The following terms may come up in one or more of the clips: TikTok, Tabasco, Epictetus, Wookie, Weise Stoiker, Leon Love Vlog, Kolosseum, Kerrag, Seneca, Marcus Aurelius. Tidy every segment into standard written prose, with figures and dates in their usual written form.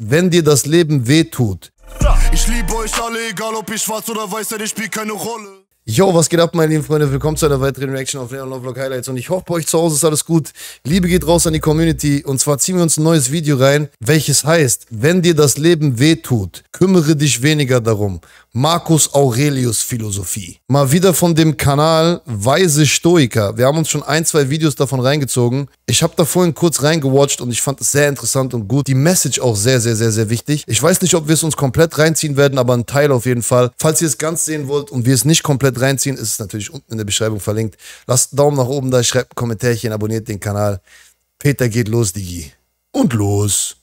wenn dir das Leben wehtut. Ich liebe euch alle, egal ob ich schwarz oder weiß, denn ich spiele keine Rolle. Yo, was geht ab, meine lieben Freunde? Willkommen zu einer weiteren Reaction auf Leon Love Vlog Highlights. Und ich hoffe, bei euch zu Hause ist alles gut. Liebe geht raus an die Community. Und zwar ziehen wir uns ein neues Video rein, welches heißt, wenn dir das Leben wehtut, kümmere dich weniger darum. Marcus Aurelius Philosophie. Mal wieder von dem Kanal Weise Stoiker. Wir haben uns schon ein, zwei Videos davon reingezogen. Ich habe da vorhin kurz reingewatcht und ich fand es sehr interessant und gut. Die Message auch sehr wichtig. Ich weiß nicht, ob wir es uns komplett reinziehen werden, aber ein Teil auf jeden Fall. Falls ihr es ganz sehen wollt und wir es nicht komplett reinziehen, ist es natürlich unten in der Beschreibung verlinkt. Lasst einen Daumen nach oben da, schreibt ein Kommentärchen, abonniert den Kanal. Peter geht los, Digi. Und los!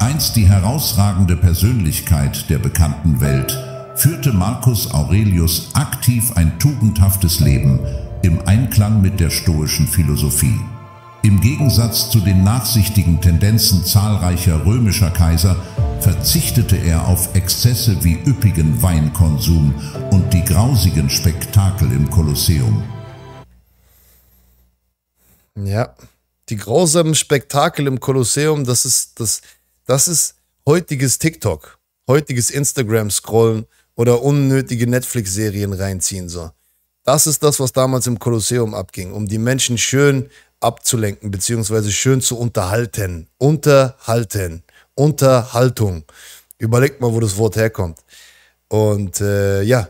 Einst die herausragende Persönlichkeit der bekannten Welt, führte Marcus Aurelius aktiv ein tugendhaftes Leben im Einklang mit der stoischen Philosophie. Im Gegensatz zu den nachsichtigen Tendenzen zahlreicher römischer Kaiser verzichtete er auf Exzesse wie üppigen Weinkonsum und die grausigen Spektakel im Kolosseum. Ja, die grausamen Spektakel im Kolosseum, das ist heutiges TikTok, heutiges Instagram-Scrollen oder unnötige Netflix-Serien reinziehen. So. Das ist das, was damals im Kolosseum abging, um die Menschen schön abzulenken, beziehungsweise schön zu unterhalten. Unterhaltung. Überlegt mal, wo das Wort herkommt. Und ja,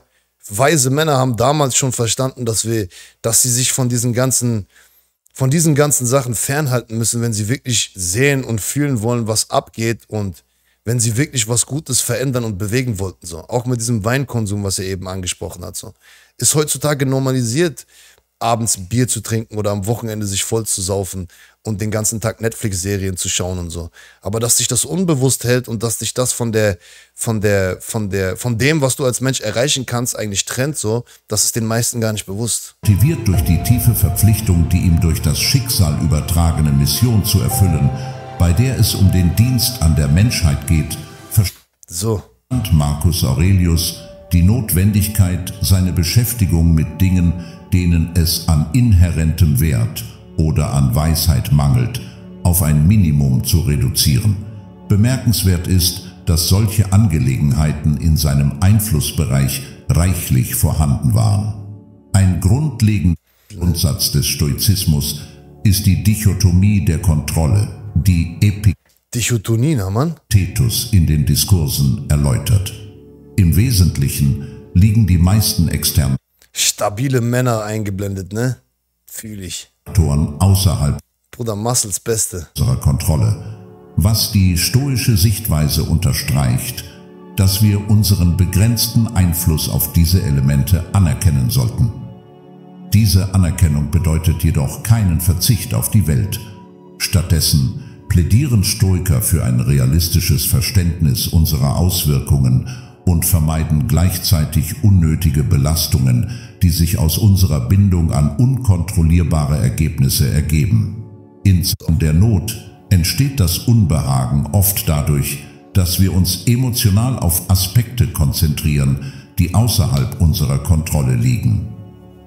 weise Männer haben damals schon verstanden, dass sie sich von diesen ganzen Sachen fernhalten müssen, wenn sie wirklich sehen und fühlen wollen, was abgeht und wenn sie wirklich was Gutes verändern und bewegen wollten. So. Auch mit diesem Weinkonsum, was er eben angesprochen hat. So. Ist heutzutage normalisiert, abends Bier zu trinken oder am Wochenende sich voll zu saufen und den ganzen Tag Netflix-Serien zu schauen und so. Aber dass dich das unbewusst hält und dass dich das von dem, was du als Mensch erreichen kannst, eigentlich trennt, so, das ist den meisten gar nicht bewusst. Motiviert durch die tiefe Verpflichtung, die ihm durch das Schicksal übertragene Mission zu erfüllen, bei der es um den Dienst an der Menschheit geht, verstand Marcus Aurelius die Notwendigkeit, seine Beschäftigung mit Dingen, denen es an inhärentem Wert oder an Weisheit mangelt, auf ein Minimum zu reduzieren. Bemerkenswert ist, dass solche Angelegenheiten in seinem Einflussbereich reichlich vorhanden waren. Ein grundlegender Grundsatz des Stoizismus ist die Dichotomie der Kontrolle, die Epictetus in den Diskursen erläutert. Im Wesentlichen liegen die meisten externen stabile Männer eingeblendet, ne? Fühl ich. Außerhalb Bruder Muscles Beste unserer Kontrolle, was die stoische Sichtweise unterstreicht, dass wir unseren begrenzten Einfluss auf diese Elemente anerkennen sollten. Diese Anerkennung bedeutet jedoch keinen Verzicht auf die Welt. Stattdessen plädieren Stoiker für ein realistisches Verständnis unserer Auswirkungen und vermeiden gleichzeitig unnötige Belastungen, die sich aus unserer Bindung an unkontrollierbare Ergebnisse ergeben. In Zeiten der Not entsteht das Unbehagen oft dadurch, dass wir uns emotional auf Aspekte konzentrieren, die außerhalb unserer Kontrolle liegen.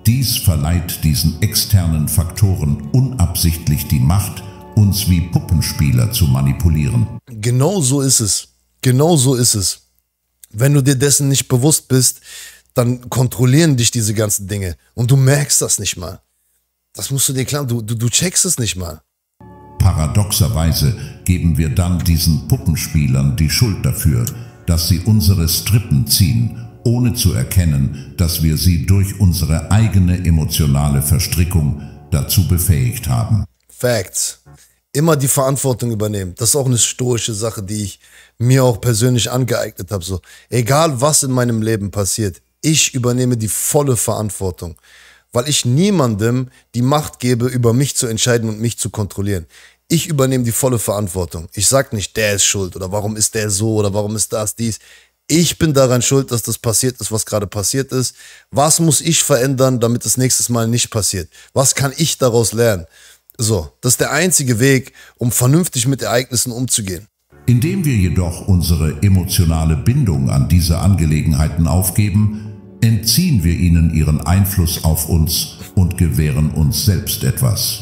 Dies verleiht diesen externen Faktoren unabsichtlich die Macht, uns wie Puppenspieler zu manipulieren. Genau so ist es. Genau so ist es. Wenn du dir dessen nicht bewusst bist, dann kontrollieren dich diese ganzen Dinge. Und du merkst das nicht mal. Das musst du dir klar, du checkst es nicht mal. Paradoxerweise geben wir dann diesen Puppenspielern die Schuld dafür, dass sie unsere Strippen ziehen, ohne zu erkennen, dass wir sie durch unsere eigene emotionale Verstrickung dazu befähigt haben. Facts. Immer die Verantwortung übernehmen. Das ist auch eine stoische Sache, die ich mir auch persönlich angeeignet habe. So, egal was in meinem Leben passiert, ich übernehme die volle Verantwortung, weil ich niemandem die Macht gebe, über mich zu entscheiden und mich zu kontrollieren. Ich übernehme die volle Verantwortung. Ich sage nicht, der ist schuld oder warum ist der so oder warum ist das dies. Ich bin daran schuld, dass das passiert ist, was gerade passiert ist. Was muss ich verändern, damit es nächstes Mal nicht passiert? Was kann ich daraus lernen? So, das ist der einzige Weg, um vernünftig mit Ereignissen umzugehen. Indem wir jedoch unsere emotionale Bindung an diese Angelegenheiten aufgeben, entziehen wir ihnen ihren Einfluss auf uns und gewähren uns selbst etwas.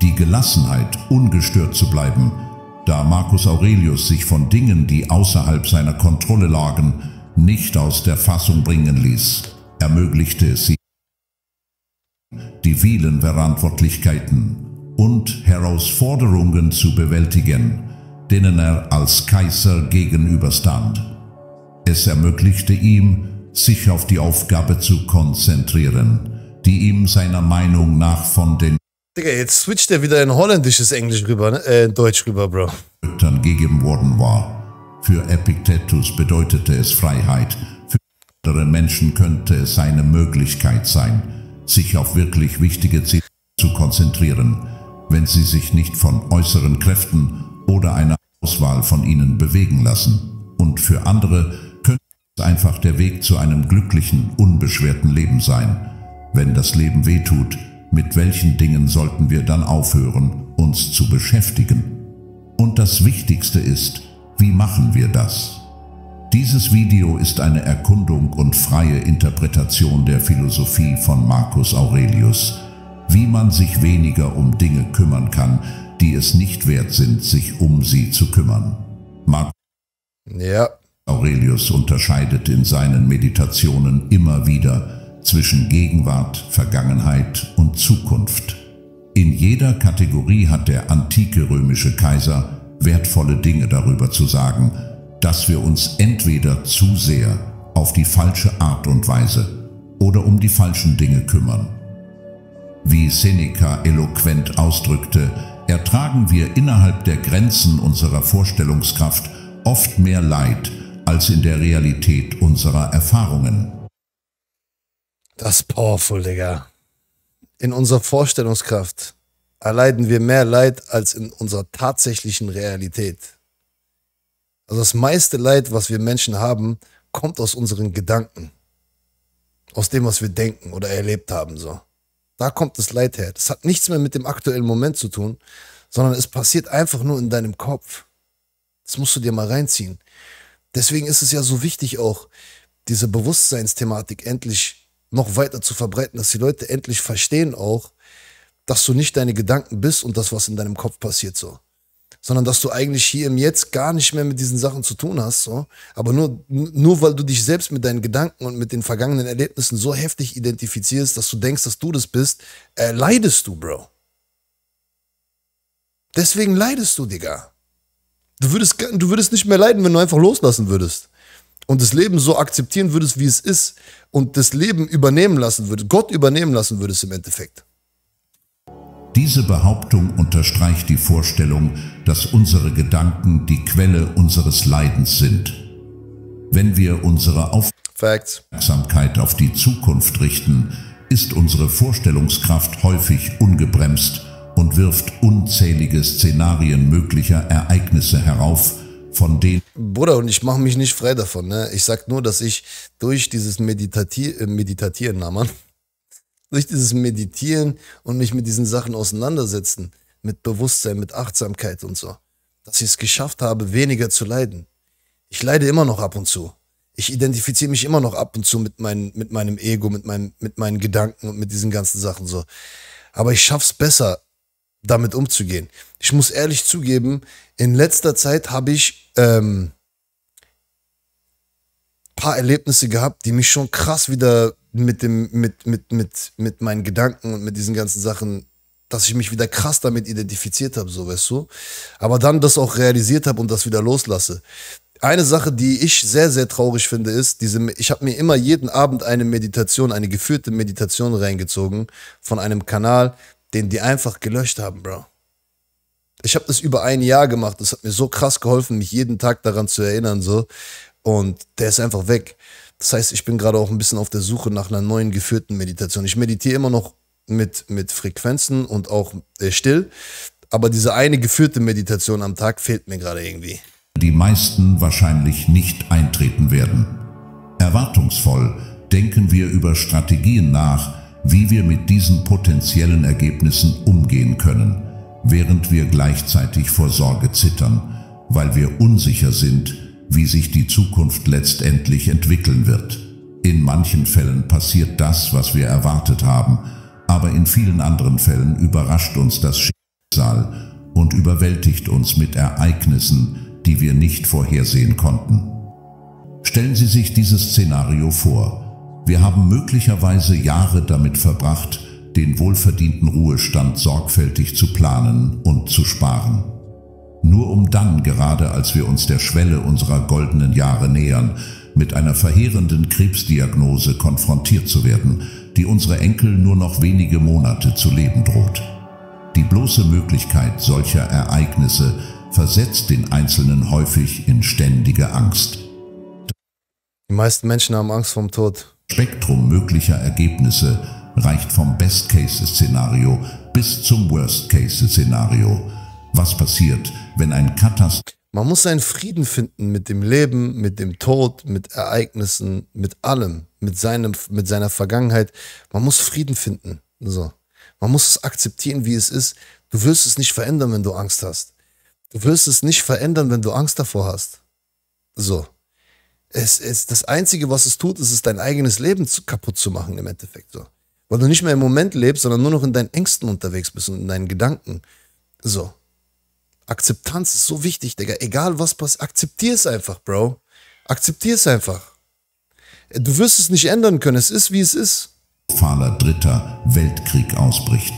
Die Gelassenheit, ungestört zu bleiben, da Marcus Aurelius sich von Dingen, die außerhalb seiner Kontrolle lagen, nicht aus der Fassung bringen ließ, ermöglichte es ihm, die vielen Verantwortlichkeiten und Herausforderungen zu bewältigen, denen er als Kaiser gegenüberstand. Es ermöglichte ihm, sich auf die Aufgabe zu konzentrieren, die ihm seiner Meinung nach von den Digga, jetzt switcht er wieder in holländisches Englisch rüber, Deutsch rüber, Bro. Göttern gegeben worden war. Für Epictetus bedeutete es Freiheit, für andere Menschen könnte es eine Möglichkeit sein, sich auf wirklich wichtige Ziele zu konzentrieren, wenn sie sich nicht von äußeren Kräften oder einer Auswahl von ihnen bewegen lassen. Und für andere könnte es einfach der Weg zu einem glücklichen, unbeschwerten Leben sein. Wenn das Leben wehtut, mit welchen Dingen sollten wir dann aufhören, uns zu beschäftigen? Und das Wichtigste ist, wie machen wir das? Dieses Video ist eine Erkundung und freie Interpretation der Philosophie von Marcus Aurelius, wie man sich weniger um Dinge kümmern kann, die es nicht wert sind, sich um sie zu kümmern. Marcus Aurelius unterscheidet in seinen Meditationen immer wieder zwischen Gegenwart, Vergangenheit und Zukunft. In jeder Kategorie hat der antike römische Kaiser wertvolle Dinge darüber zu sagen, dass wir uns entweder zu sehr auf die falsche Art und Weise oder um die falschen Dinge kümmern. Wie Seneca eloquent ausdrückte, ertragen wir innerhalb der Grenzen unserer Vorstellungskraft oft mehr Leid als in der Realität unserer Erfahrungen. Das ist powerful, Digga. In unserer Vorstellungskraft erleiden wir mehr Leid als in unserer tatsächlichen Realität. Also das meiste Leid, was wir Menschen haben, kommt aus unseren Gedanken. Aus dem, was wir denken oder erlebt haben, so. Da kommt das Leid her. Das hat nichts mehr mit dem aktuellen Moment zu tun, sondern es passiert einfach nur in deinem Kopf. Das musst du dir mal reinziehen. Deswegen ist es ja so wichtig auch, diese Bewusstseinsthematik endlich noch weiter zu verbreiten, dass die Leute endlich verstehen auch, dass du nicht deine Gedanken bist und das, was in deinem Kopf passiert, so. Sondern dass du eigentlich hier im Jetzt gar nicht mehr mit diesen Sachen zu tun hast, so. Aber nur weil du dich selbst mit deinen Gedanken und mit den vergangenen Erlebnissen so heftig identifizierst, dass du denkst, dass du das bist, leidest du, Bro. Deswegen leidest du, Digga. Du würdest nicht mehr leiden, wenn du einfach loslassen würdest. Und das Leben so akzeptieren würdest, wie es ist. Und das Leben übernehmen lassen würdest, Gott übernehmen lassen würdest im Endeffekt. Diese Behauptung unterstreicht die Vorstellung, dass unsere Gedanken die Quelle unseres Leidens sind. Wenn wir unsere Aufmerksamkeit auf die Zukunft richten, ist unsere Vorstellungskraft häufig ungebremst und wirft unzählige Szenarien möglicher Ereignisse herauf, von denen... Bruder, und ich mache mich nicht frei davon, ne? Ich sag nur, dass ich durch dieses Meditieren und mich mit diesen Sachen auseinandersetzen, mit Bewusstsein, mit Achtsamkeit und so, dass ich es geschafft habe, weniger zu leiden. Ich leide immer noch ab und zu. Ich identifiziere mich immer noch ab und zu mit meinem Ego, mit meinen Gedanken und mit diesen ganzen Sachen so. Aber ich schaff's besser, damit umzugehen. Ich muss ehrlich zugeben, in letzter Zeit habe ich paar Erlebnisse gehabt, die mich schon krass wieder mit meinen Gedanken und mit diesen ganzen Sachen, dass ich mich wieder krass damit identifiziert habe, so, weißt du? Aber dann das auch realisiert habe und das wieder loslasse. Eine Sache, die ich sehr, sehr traurig finde, ist, ich habe mir immer jeden Abend eine Meditation, eine geführte Meditation reingezogen von einem Kanal, den die einfach gelöscht haben, Bro. Ich habe das über ein Jahr gemacht, das hat mir so krass geholfen, mich jeden Tag daran zu erinnern, so. Und der ist einfach weg. Das heißt, ich bin gerade auch ein bisschen auf der Suche nach einer neuen geführten Meditation. Ich meditiere immer noch mit Frequenzen und auch still, aber diese eine geführte Meditation am Tag fehlt mir gerade irgendwie. Die meisten wahrscheinlich nicht eintreten werden. Erwartungsvoll denken wir über Strategien nach, wie wir mit diesen potenziellen Ergebnissen umgehen können, während wir gleichzeitig vor Sorge zittern, weil wir unsicher sind, wie sich die Zukunft letztendlich entwickeln wird. In manchen Fällen passiert das, was wir erwartet haben, aber in vielen anderen Fällen überrascht uns das Schicksal und überwältigt uns mit Ereignissen, die wir nicht vorhersehen konnten. Stellen Sie sich dieses Szenario vor. Wir haben möglicherweise Jahre damit verbracht, den wohlverdienten Ruhestand sorgfältig zu planen und zu sparen. Nur um dann, gerade als wir uns der Schwelle unserer goldenen Jahre nähern, mit einer verheerenden Krebsdiagnose konfrontiert zu werden, die unsere Enkel nur noch wenige Monate zu leben droht. Die bloße Möglichkeit solcher Ereignisse versetzt den Einzelnen häufig in ständige Angst. Die meisten Menschen haben Angst vorm Tod. Das Spektrum möglicher Ergebnisse reicht vom Best-Case-Szenario bis zum Worst-Case-Szenario. Was passiert, wenn ein Katastrophe... Man muss einen Frieden finden mit dem Leben, mit dem Tod, mit Ereignissen, mit allem, mit seiner Vergangenheit. Man muss Frieden finden. So. Man muss es akzeptieren, wie es ist. Du wirst es nicht verändern, wenn du Angst hast. Du wirst es nicht verändern, wenn du Angst davor hast. So. Das Einzige, was es tut, ist dein eigenes Leben kaputt zu machen im Endeffekt. So. Weil du nicht mehr im Moment lebst, sondern nur noch in deinen Ängsten unterwegs bist und in deinen Gedanken. So. Akzeptanz ist so wichtig, Digga. Egal was passiert, akzeptier es einfach, Bro. Akzeptier es einfach. Du wirst es nicht ändern können. Es ist, wie es ist. Fahler dritter Weltkrieg ausbricht.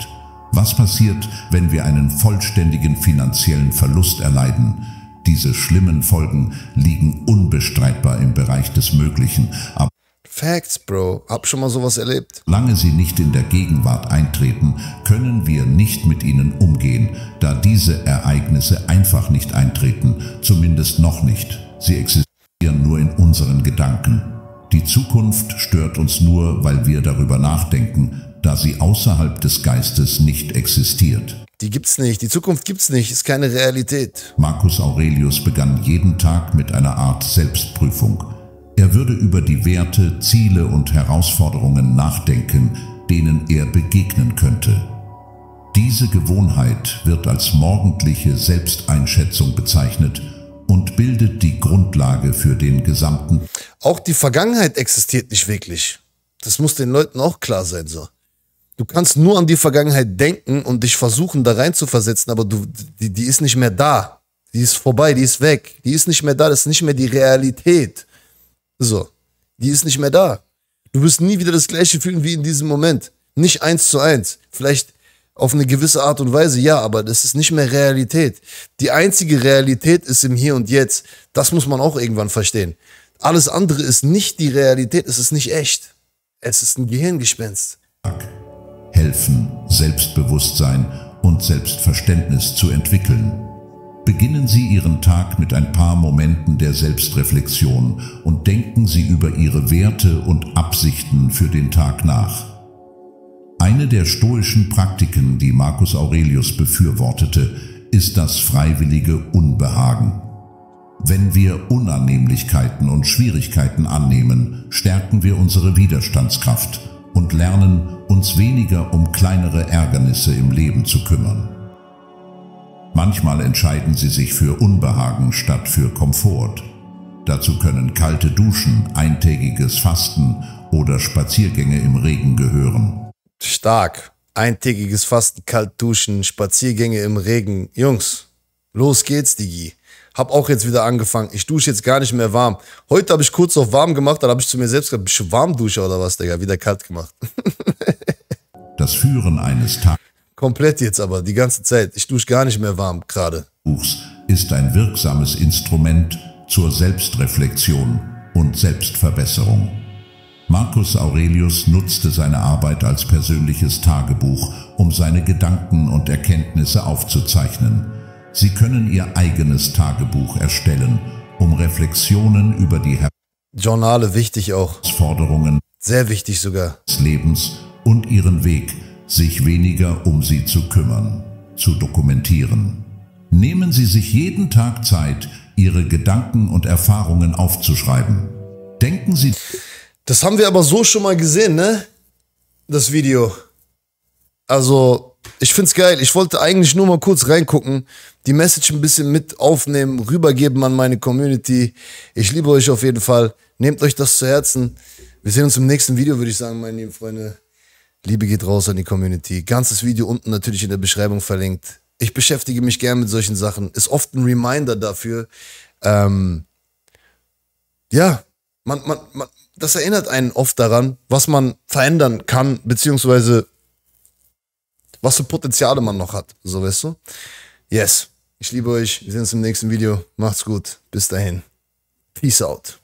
Was passiert, wenn wir einen vollständigen finanziellen Verlust erleiden? Diese schlimmen Folgen liegen unbestreitbar im Bereich des Möglichen. Aber Facts, Bro. Hab schon mal sowas erlebt. Solange sie nicht in der Gegenwart eintreten, können wir nicht mit ihnen umgehen, da diese Ereignisse einfach nicht eintreten, zumindest noch nicht. Sie existieren nur in unseren Gedanken. Die Zukunft stört uns nur, weil wir darüber nachdenken, da sie außerhalb des Geistes nicht existiert. Die gibt's nicht, die Zukunft gibt's nicht, ist keine Realität. Marcus Aurelius begann jeden Tag mit einer Art Selbstprüfung. Er würde über die Werte, Ziele und Herausforderungen nachdenken, denen er begegnen könnte. Diese Gewohnheit wird als morgendliche Selbsteinschätzung bezeichnet und bildet die Grundlage für den gesamten... Auch die Vergangenheit existiert nicht wirklich. Das muss den Leuten auch klar sein, so. Du kannst nur an die Vergangenheit denken und dich versuchen, da rein zu versetzen, aber die ist nicht mehr da. Die ist vorbei, die ist weg. Die ist nicht mehr da, das ist nicht mehr die Realität. So, die ist nicht mehr da. Du wirst nie wieder das Gleiche fühlen wie in diesem Moment. Nicht 1:1. Vielleicht auf eine gewisse Art und Weise, ja, aber das ist nicht mehr Realität. Die einzige Realität ist im Hier und Jetzt. Das muss man auch irgendwann verstehen. Alles andere ist nicht die Realität, es ist nicht echt. Es ist ein Gehirngespenst. Helfen, Selbstbewusstsein und Selbstverständnis zu entwickeln. Beginnen Sie Ihren Tag mit ein paar Momenten der Selbstreflexion und denken Sie über Ihre Werte und Absichten für den Tag nach. Eine der stoischen Praktiken, die Marcus Aurelius befürwortete, ist das freiwillige Unbehagen. Wenn wir Unannehmlichkeiten und Schwierigkeiten annehmen, stärken wir unsere Widerstandskraft und lernen, uns weniger um kleinere Ärgernisse im Leben zu kümmern. Manchmal entscheiden sie sich für Unbehagen statt für Komfort. Dazu können kalte Duschen, eintägiges Fasten oder Spaziergänge im Regen gehören. Stark. Eintägiges Fasten, kalt duschen, Spaziergänge im Regen. Jungs, los geht's, Digi. Hab auch jetzt wieder angefangen. Ich dusche jetzt gar nicht mehr warm. Heute habe ich kurz auf warm gemacht, dann habe ich zu mir selbst gesagt, bist du Warmduscher oder was, Digga? Wieder kalt gemacht. Das Führen eines Tages. Komplett jetzt aber, die ganze Zeit. Ich dusche gar nicht mehr warm gerade. Buchs ist ein wirksames Instrument zur Selbstreflexion und Selbstverbesserung. Marcus Aurelius nutzte seine Arbeit als persönliches Tagebuch, um seine Gedanken und Erkenntnisse aufzuzeichnen. Sie können Ihr eigenes Tagebuch erstellen, um Reflexionen über die Journale wichtig auch. Herausforderungen, sehr wichtig sogar, des Lebens und ihren Weg, sich weniger um sie zu kümmern, zu dokumentieren. Nehmen Sie sich jeden Tag Zeit, Ihre Gedanken und Erfahrungen aufzuschreiben. Denken Sie... Das haben wir aber so schon mal gesehen, ne? Das Video. Also, ich find's geil. Ich wollte eigentlich nur mal kurz reingucken, die Message ein bisschen mit aufnehmen, rübergeben an meine Community. Ich liebe euch auf jeden Fall. Nehmt euch das zu Herzen. Wir sehen uns im nächsten Video, würde ich sagen, meine lieben Freunde. Liebe geht raus an die Community. Ganzes Video unten natürlich in der Beschreibung verlinkt. Ich beschäftige mich gern mit solchen Sachen. Ist oft ein Reminder dafür. Ja, das erinnert einen oft daran, was man verändern kann, beziehungsweise was für Potenziale man noch hat. So, weißt du? Yes. Ich liebe euch. Wir sehen uns im nächsten Video. Macht's gut. Bis dahin. Peace out.